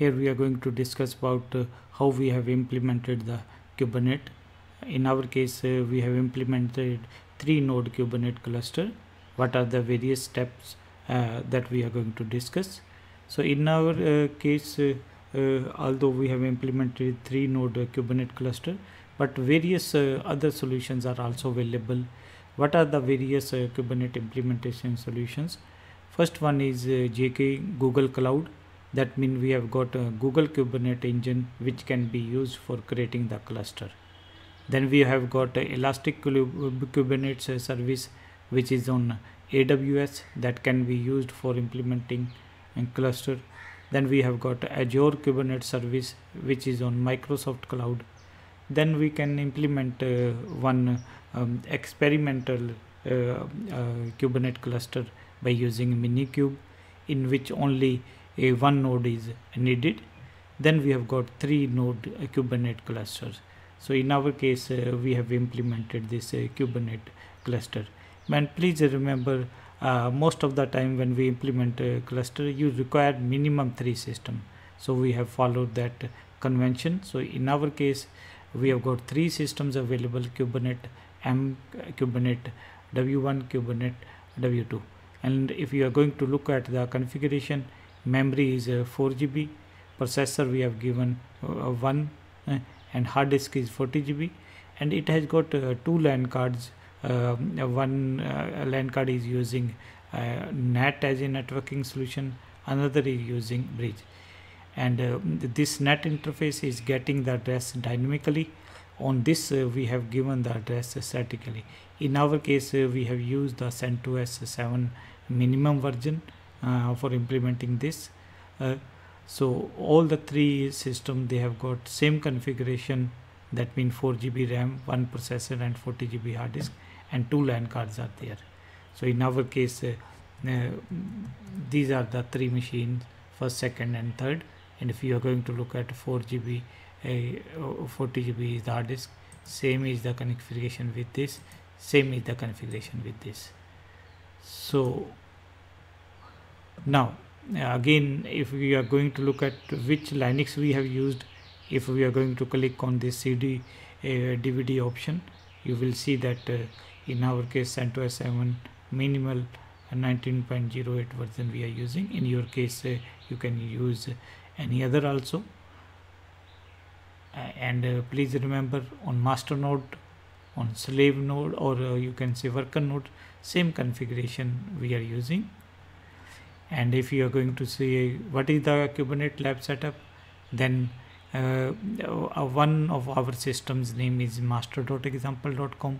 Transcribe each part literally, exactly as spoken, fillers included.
Here we are going to discuss about uh, how we have implemented the Kubernetes. In our case, uh, we have implemented three node Kubernetes cluster. What are the various steps uh, that we are going to discuss? So in our uh, case, uh, uh, although we have implemented three node uh, Kubernetes cluster, but various uh, other solutions are also available. What are the various uh, Kubernetes implementation solutions? First one is uh, G K Google Cloud. That means we have got a Google Kubernetes Engine which can be used for creating the cluster. Then we have got a Elastic Kubernetes Service which is on A W S, that can be used for implementing a cluster. Then we have got Azure Kubernetes Service which is on Microsoft Cloud. Then we can implement uh, one um, experimental uh, uh, Kubernetes cluster by using Minikube, in which only a one node is needed. Then we have got three node uh, Kubernetes clusters. So in our case, uh, we have implemented this uh, Kubernetes cluster. And please remember, uh, most of the time when we implement a cluster, you require minimum three system. So we have followed that convention. So in our case, we have got three systems available: Kubernetes M, Kubernetes W one, Kubernetes W two. And if you are going to look at the configuration, memory is uh, four G B, processor we have given uh, one, uh, and hard disk is forty G B, and it has got uh, two LAN cards. Uh, one uh, LAN card is using uh, NAT as a networking solution, another is using Bridge. And uh, this NAT interface is getting the address dynamically. On this, uh, we have given the address statically. In our case, uh, we have used the CentOS seven minimum version uh, for implementing this. Uh, so all the three systems, they have got same configuration. That means four G B RAM, one processor, and forty G B hard disk, and two LAN cards are there. So in our case, uh, uh, these are the three machines: first, second, and third. And if you are going to look at four G B, uh, forty G B is the hard disk. Same is the configuration with this. Same is the configuration with this. So now again, if we are going to look at which Linux we have used, if we are going to click on this C D uh, D V D option, you will see that uh, in our case, CentOS seven minimal nineteen point oh eight version we are using. In your case, uh, you can use any other also. Uh, and uh, please remember, on master node, on slave node, or uh, you can say worker node, same configuration we are using. And if you are going to say what is the Kubernetes lab setup, then Uh, uh, one of our systems name is master dot example dot com.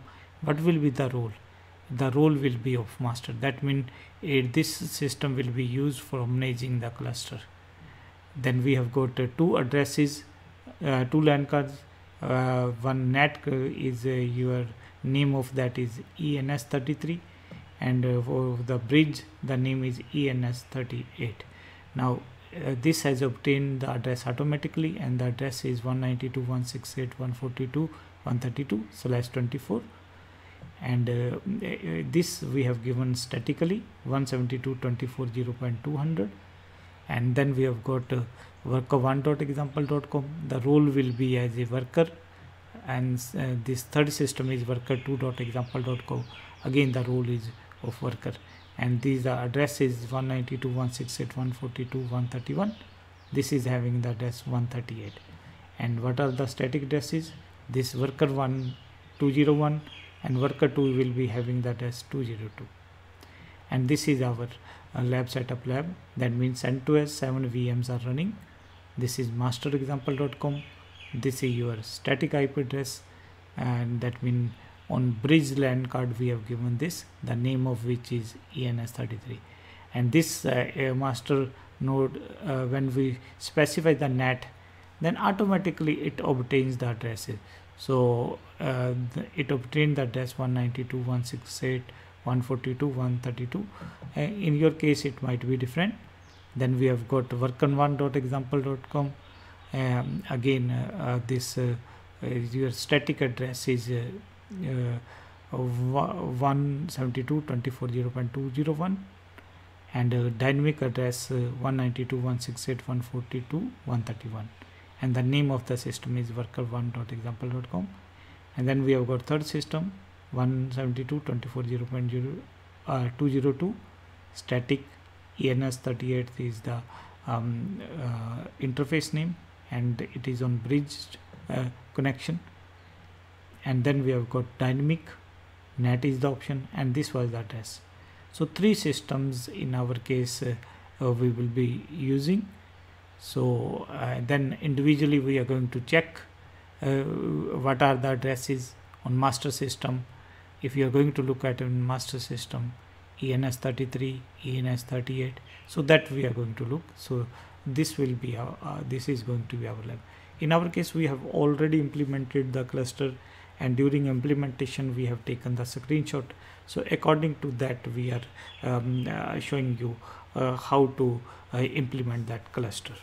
What will be the role? The role will be of master. That means uh, this system will be used for managing the cluster. Then we have got uh, two addresses, uh, two LAN cards. Uh, one NAT is uh, your name of that is E N S thirty-three, and uh, for the bridge the name is E N S thirty-eight. Now Uh, this has obtained the address automatically, and the address is one ninety-two dot one sixty-eight dot one forty-two dot one thirty-two slash twenty-four, and uh, uh, this we have given statically one seventy-two dot twenty-four dot zero dot two hundred. And then we have got uh, worker one dot example dot com. The role will be as a worker, and uh, this third system is worker two dot example dot com. Again, the role is of worker. And these are addresses one ninety-two dot one sixty-eight dot one forty-two dot one thirty-one. This is having the address one thirty-eight. And what are the static addresses? This worker one two oh one and worker two will be having the address two oh two. And this is our uh, lab setup lab. That means CentOS seven V Ms are running. This is master example dot com. This is your static I P address, and that means on bridge LAN card we have given this, the name of which is E N S thirty-three. And this uh, master node, uh, when we specify the NAT, then automatically it obtains the addresses. So uh, the, it obtained the address one ninety-two dot one sixty-eight dot one forty-two dot one thirty-two. Uh, in your case it might be different. Then we have got worker one dot example dot com. Um, again, uh, uh, this uh, uh, your static address is uh, Uh, one seventy-two dot twenty-four dot zero dot two oh one, and uh, dynamic address uh, one ninety-two dot one sixty-eight dot one forty-two dot one thirty-one, and the name of the system is worker one dot example dot com. And then we have got third system one seventy-two dot twenty-four dot zero dot two oh two static. E N S thirty-eight is the um, uh, interface name, and it is on bridge uh, connection. And then we have got dynamic, N A T is the option, and this was the address. So three systems in our case uh, uh, we will be using. So uh, then individually we are going to check uh, what are the addresses on master system. If you are going to look at a master system, E N S thirty-three, E N S thirty-eight, so that we are going to look. So this will be our, uh, this is going to be our lab. In our case we have already implemented the cluster, and during implementation we have taken the screenshot. So according to that we are um, uh, showing you uh, how to uh, implement that cluster.